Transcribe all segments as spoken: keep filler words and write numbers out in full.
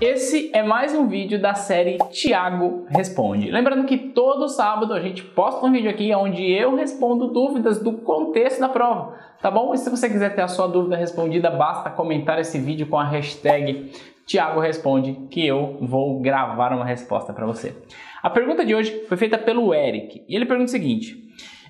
Esse é mais um vídeo da série Tiago Responde. Lembrando que todo sábado a gente posta um vídeo aqui onde eu respondo dúvidas do contexto da prova, tá bom? E se você quiser ter a sua dúvida respondida, basta comentar esse vídeo com a hashtag Tiago Responde, que eu vou gravar uma resposta para você. A pergunta de hoje foi feita pelo Eric, e ele pergunta o seguinte: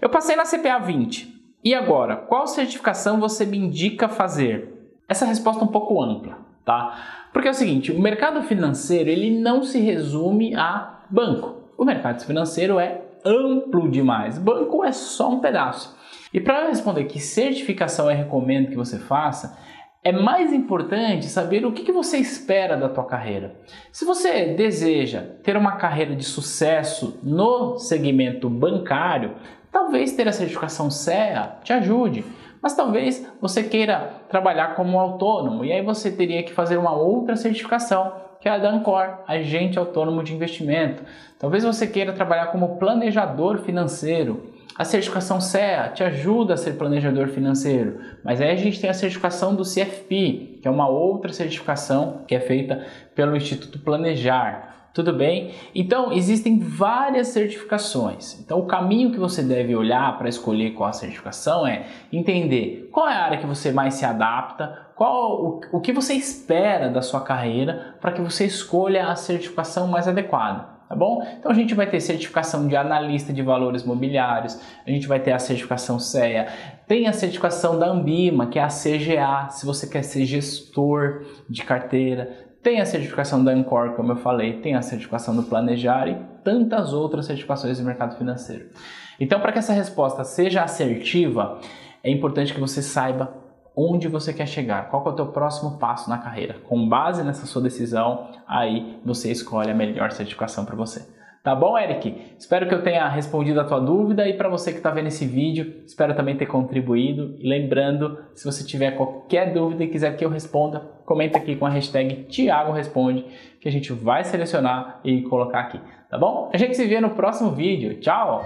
eu passei na C P A vinte, e agora, qual certificação você me indica fazer? Essa resposta é um pouco ampla, tá? Porque é o seguinte, o mercado financeiro ele não se resume a banco. O mercado financeiro é amplo demais, banco é só um pedaço. E para responder que certificação eu recomendo que você faça, é mais importante saber o que você espera da tua carreira. Se você deseja ter uma carreira de sucesso no segmento bancário, talvez ter a certificação C E A te ajude. Mas talvez você queira trabalhar como autônomo e aí você teria que fazer uma outra certificação, que é a da ANCOR, Agente Autônomo de Investimento. Talvez você queira trabalhar como planejador financeiro. A certificação C E A te ajuda a ser planejador financeiro, mas aí a gente tem a certificação do C F P, que é uma outra certificação que é feita pelo Instituto Planejar. Tudo bem? Então, existem várias certificações. Então, o caminho que você deve olhar para escolher qual a certificação é entender qual é a área que você mais se adapta, qual o, o que você espera da sua carreira para que você escolha a certificação mais adequada. Tá bom? Então a gente vai ter certificação de analista de valores mobiliários, a gente vai ter a certificação C E A, tem a certificação da Anbima, que é a C G A, se você quer ser gestor de carteira, tem a certificação da Ancord, como eu falei, tem a certificação do Planejar e tantas outras certificações do mercado financeiro. Então, para que essa resposta seja assertiva, é importante que você saiba onde você quer chegar, qual que é o teu próximo passo na carreira. Com base nessa sua decisão, aí você escolhe a melhor certificação para você. Tá bom, Eric? Espero que eu tenha respondido a tua dúvida e para você que está vendo esse vídeo, espero também ter contribuído. E lembrando, se você tiver qualquer dúvida e quiser que eu responda, comenta aqui com a hashtag Tiago Responde, que a gente vai selecionar e colocar aqui, tá bom? A gente se vê no próximo vídeo. Tchau!